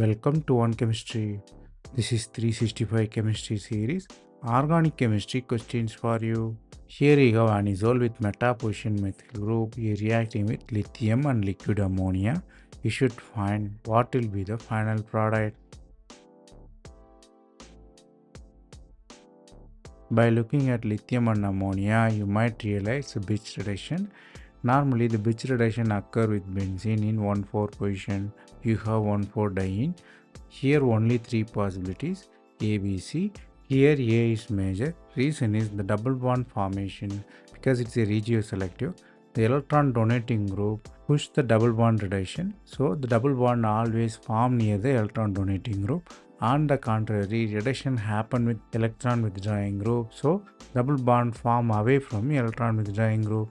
Welcome to One Chemistry. This is 365 Chemistry series, Organic Chemistry questions for you. Here we have anisole with metaposition methyl group is reacting with lithium and liquid ammonia. You should find what will be the final product. By looking at lithium and ammonia, you might realize the Birch reduction. Normally, the Birch reduction occurs with benzene in 1,4 position. You have 1,4-diene. Here only three possibilities, A, B, C. Here A is major. Reason is the double bond formation. Because it's a regioselective, the electron donating group pushes the double bond reduction. So the double bond always forms near the electron donating group. On the contrary, reduction happens with electron withdrawing group. So double bond forms away from electron withdrawing group.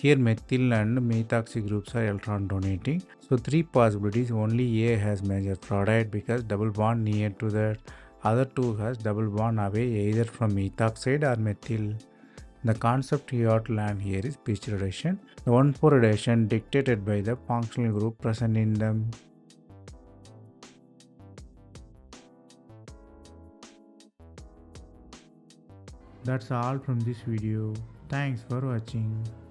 Here methyl and methoxy groups are electron donating. So three possibilities, only A has major product because double bond near to that. Other two has double bond away either from methoxide or methyl. The concept you ought to learn here is Birch reduction. The 1,4 reduction dictated by the functional group present in them. That's all from this video. Thanks for watching.